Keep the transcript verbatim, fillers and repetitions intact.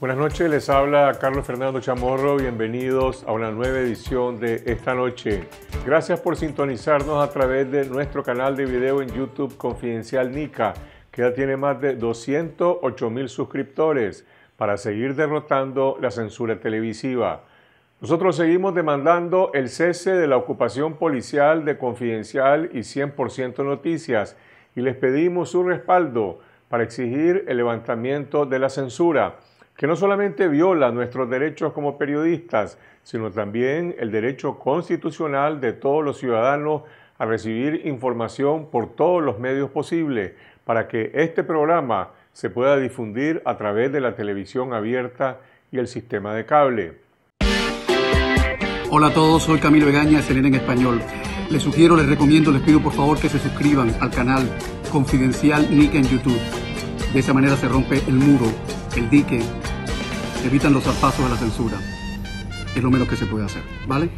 Buenas noches, les habla Carlos Fernando Chamorro. Bienvenidos a una nueva edición de Esta Noche. Gracias por sintonizarnos a través de nuestro canal de video en YouTube Confidencial N I C A, que ya tiene más de doscientos ocho mil suscriptores para seguir derrotando la censura televisiva. Nosotros seguimos demandando el cese de la ocupación policial de Confidencial y cien por ciento Noticias y les pedimos su respaldo para exigir el levantamiento de la censura, que no solamente viola nuestros derechos como periodistas, sino también el derecho constitucional de todos los ciudadanos a recibir información por todos los medios posibles, para que este programa se pueda difundir a través de la televisión abierta y el sistema de cable. Hola a todos, soy Camilo Egaña, C N N en español. Les sugiero, les recomiendo, les pido por favor que se suscriban al canal Confidencial N I C A en YouTube. De esa manera se rompe el muro, el dique, evitan los zarpazos a la censura. Es lo menos que se puede hacer, ¿vale?